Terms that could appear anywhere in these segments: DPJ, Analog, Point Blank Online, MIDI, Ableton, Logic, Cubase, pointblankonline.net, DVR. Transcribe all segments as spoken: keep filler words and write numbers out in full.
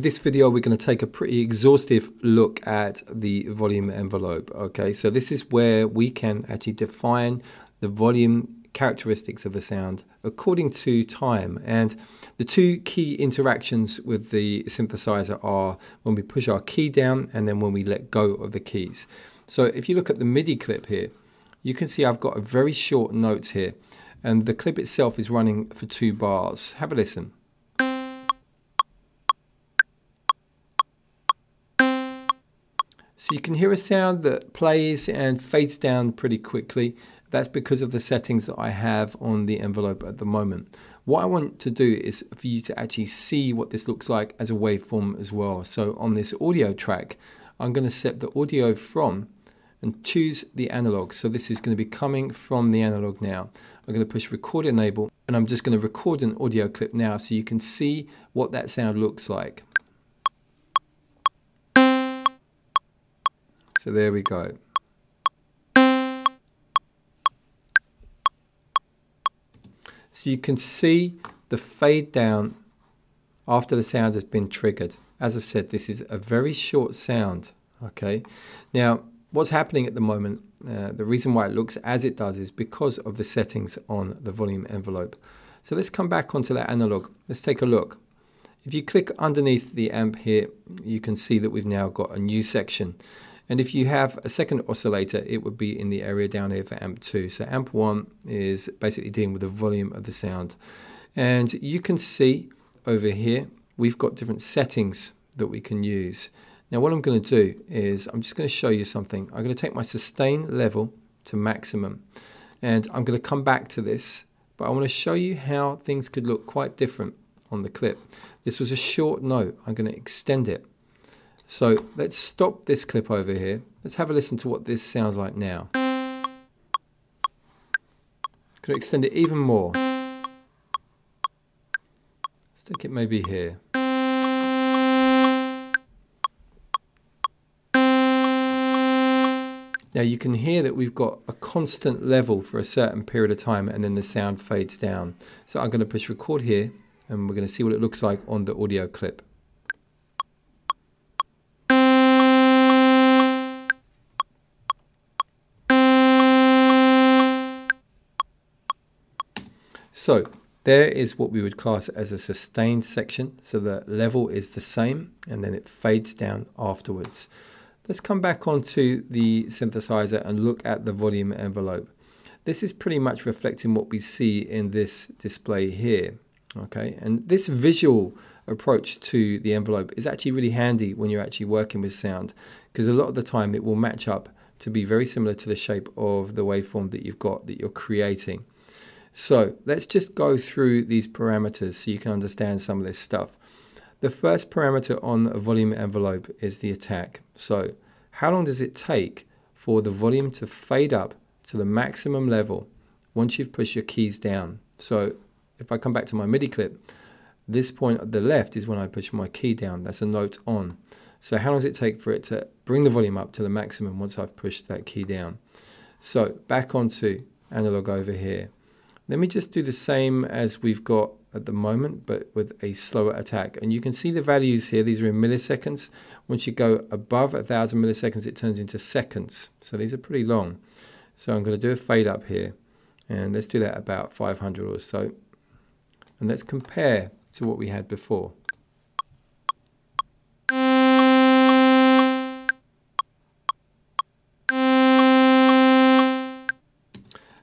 in this video, we're going to take a pretty exhaustive look at the volume envelope. Okay, so this is where we can actually define the volume characteristics of a sound according to time, and the two key interactions with the synthesizer are when we push our key down and then when we let go of the keys. So if you look at the MIDI clip here, you can see I've got a very short note here, and the clip itself is running for two bars. Have a listen. So you can hear a sound that plays and fades down pretty quickly. That's because of the settings that I have on the envelope at the moment. What I want to do is for you to actually see what this looks like as a waveform as well. So on this audio track, I'm going to set the audio from and choose the analog. So this is going to be coming from the analog now. I'm going to push record enable, and I'm just going to record an audio clip now so you can see what that sound looks like. So there we go. So you can see the fade down after the sound has been triggered. As I said, this is a very short sound. Okay. Now, what's happening at the moment, uh, the reason why it looks as it does is because of the settings on the volume envelope. So let's come back onto that analog. Let's take a look. If you click underneath the amp here, you can see that we've now got a new section. And if you have a second oscillator, it would be in the area down here for amp two. So amp one is basically dealing with the volume of the sound. And you can see over here, we've got different settings that we can use. Now what I'm going to do is I'm just going to show you something. I'm going to take my sustain level to maximum. And I'm going to come back to this, but I want to show you how things could look quite different on the clip. This was a short note. I'm going to extend it. So let's stop this clip over here. Let's have a listen to what this sounds like now. Could extend it even more. Let's take it maybe here. Now you can hear that we've got a constant level for a certain period of time, and then the sound fades down. So I'm going to push record here, and we're going to see what it looks like on the audio clip. So there is what we would class as a sustained section. So the level is the same, and then it fades down afterwards. Let's come back onto the synthesizer and look at the volume envelope. This is pretty much reflecting what we see in this display here. Okay, and this visual approach to the envelope is actually really handy when you're actually working with sound, because a lot of the time it will match up to be very similar to the shape of the waveform that you've got that you're creating. So let's just go through these parameters so you can understand some of this stuff. The first parameter on a volume envelope is the attack. So how long does it take for the volume to fade up to the maximum level once you've pushed your keys down? So if I come back to my MIDI clip, this point at the left is when I push my key down. That's a note on. So how long does it take for it to bring the volume up to the maximum once I've pushed that key down? So back onto analog over here. Let me just do the same as we've got at the moment, but with a slower attack. And you can see the values here. These are in milliseconds. Once you go above a thousand milliseconds, it turns into seconds. So these are pretty long. So I'm going to do a fade up here, and let's do that about five hundred or so. And let's compare to what we had before.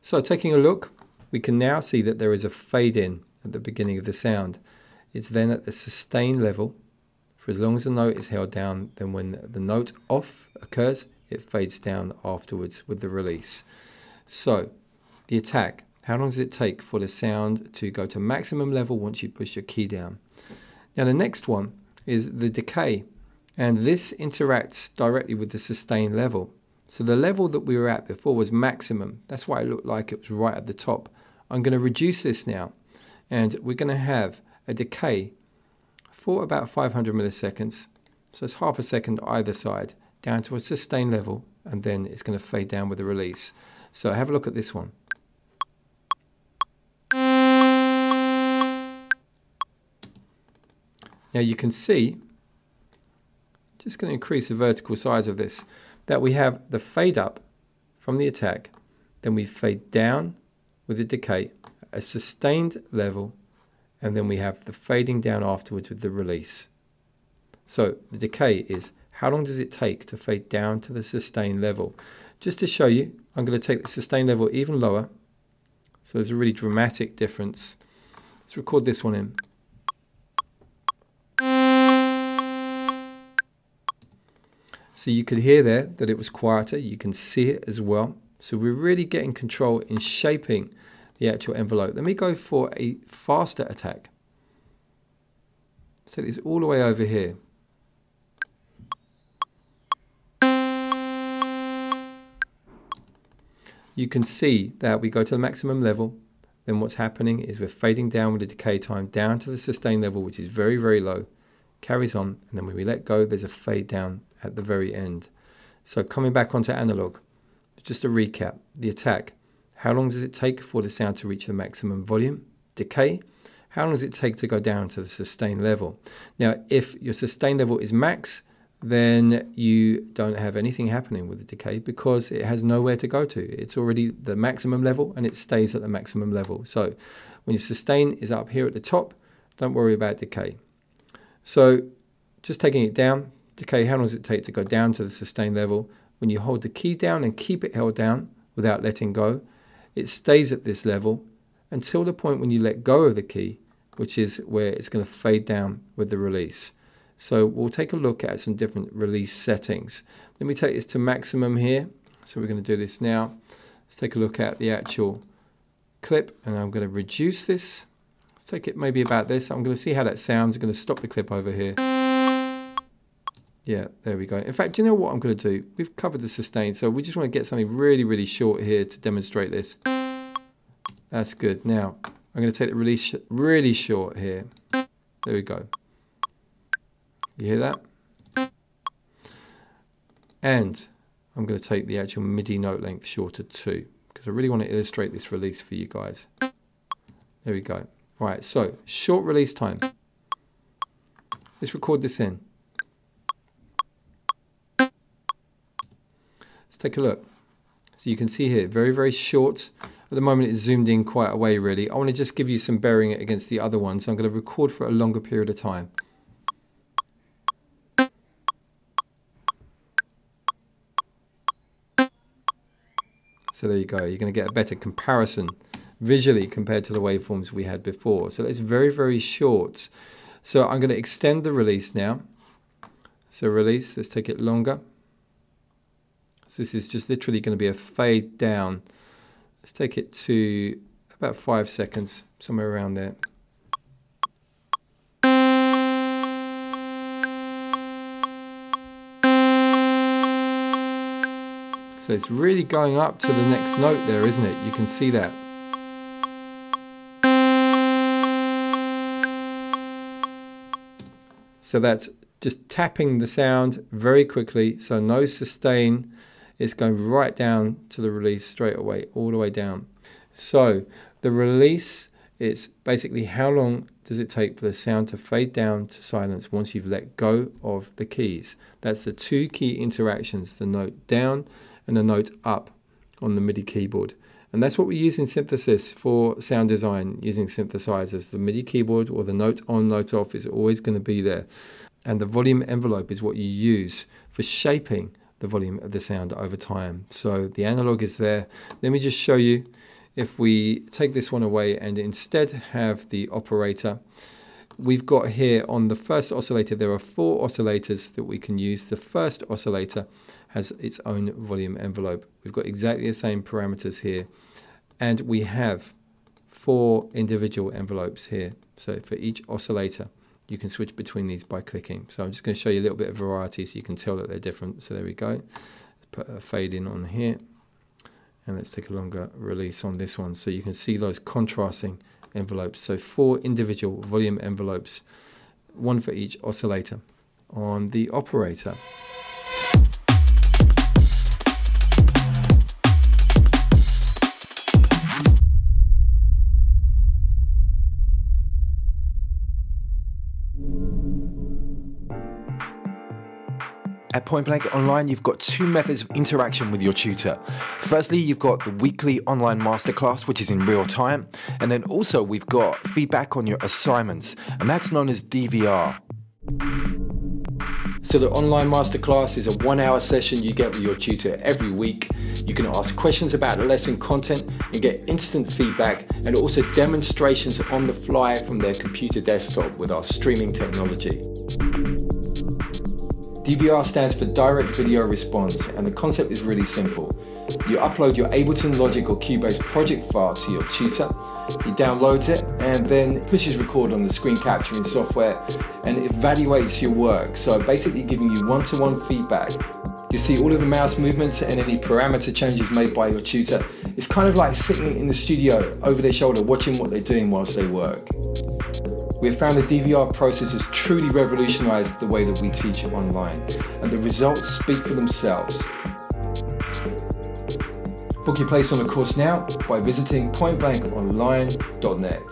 So taking a look, we can now see that there is a fade in at the beginning of the sound. It's then at the sustain level for as long as the note is held down. Then when the note off occurs, it fades down afterwards with the release. So the attack, how long does it take for the sound to go to maximum level once you push your key down? Now the next one is the decay, and this interacts directly with the sustain level. So the level that we were at before was maximum. That's why it looked like it was right at the top. I'm going to reduce this now, and we're going to have a decay for about five hundred milliseconds. So it's half a second either side, down to a sustain level, and then it's going to fade down with the release. So have a look at this one. Now you can see just going to increase the vertical size of this, that we have the fade up from the attack, then we fade down with the decay, a sustained level, and then we have the fading down afterwards with the release. So the decay is how long does it take to fade down to the sustained level. Just to show you, I'm going to take the sustained level even lower, so there's a really dramatic difference. Let's record this one in. So you could hear there that it was quieter, you can see it as well. So we're really getting control in shaping the actual envelope. Let me go for a faster attack. Set this all the way over here. You can see that we go to the maximum level, then what's happening is we're fading down with the decay time down to the sustain level, which is very, very low. Carries on, and then when we let go, there's a fade down at the very end. So coming back onto analog, just a recap. The attack, how long does it take for the sound to reach the maximum volume? Decay, how long does it take to go down to the sustain level? Now, if your sustain level is max, then you don't have anything happening with the decay because it has nowhere to go to. It's already the maximum level and it stays at the maximum level. So when your sustain is up here at the top, don't worry about decay. So just taking it down, decay, how long does it take to go down to the sustain level? When you hold the key down and keep it held down without letting go, it stays at this level until the point when you let go of the key, which is where it's going to fade down with the release. So we'll take a look at some different release settings. Let me take this to maximum here. So we're going to do this now. Let's take a look at the actual clip, and I'm going to reduce this. Let's take it maybe about this. I'm going to see how that sounds. I'm going to stop the clip over here. Yeah, there we go. In fact, do you know what I'm going to do? We've covered the sustain, so we just want to get something really, really short here to demonstrate this. That's good. Now, I'm going to take the release really short here. There we go. You hear that? And I'm going to take the actual MIDI note length shorter too, because I really want to illustrate this release for you guys. There we go. All right, so short release time. Let's record this in. Let's take a look. So you can see here, very, very short. At the moment it's zoomed in quite a way really. I want to just give you some bearing it against the other one, so I'm going to record for a longer period of time. So there you go, you're going to get a better comparison visually compared to the waveforms we had before. So that's very, very short. So I'm going to extend the release now. So release, let's take it longer. So this is just literally going to be a fade down. Let's take it to about five seconds, somewhere around there. So it's really going up to the next note there, isn't it? You can see that. So that's just tapping the sound very quickly, so no sustain. It's going right down to the release straight away, all the way down. So the release, it's basically how long does it take for the sound to fade down to silence once you've let go of the keys. That's the two key interactions, the note down and the note up on the MIDI keyboard. And that's what we use in synthesis for sound design, using synthesizers. The MIDI keyboard or the note on, note off is always going to be there. And the volume envelope is what you use for shaping the volume of the sound over time. So the analog is there. Let me just show you if we take this one away and instead have the operator. We've got here on the first oscillator, there are four oscillators that we can use. The first oscillator has its own volume envelope. We've got exactly the same parameters here. And we have four individual envelopes here. So for each oscillator, you can switch between these by clicking. So I'm just going to show you a little bit of variety so you can tell that they're different. So there we go. Put a fade in on here. And let's take a longer release on this one so you can see those contrasting envelopes. So four individual volume envelopes, one for each oscillator on the operator. At Point Blank Online, you've got two methods of interaction with your tutor. Firstly, you've got the weekly online masterclass, which is in real time. And then also we've got feedback on your assignments, and that's known as D V R. So the online masterclass is a one hour session you get with your tutor every week. You can ask questions about lesson content and get instant feedback, and also demonstrations on the fly from their computer desktop with our streaming technology. D V R stands for Direct Video Response, and the concept is really simple. You upload your Ableton, Logic or Cubase project file to your tutor, he downloads it and then pushes record on the screen capturing software and evaluates your work, so basically giving you one-to-one feedback. You see all of the mouse movements and any parameter changes made by your tutor. It's kind of like sitting in the studio over their shoulder watching what they're doing whilst they work. We've found the D V R process has truly revolutionized the way that we teach online, and the results speak for themselves. Book your place on a course now by visiting point blank online dot net.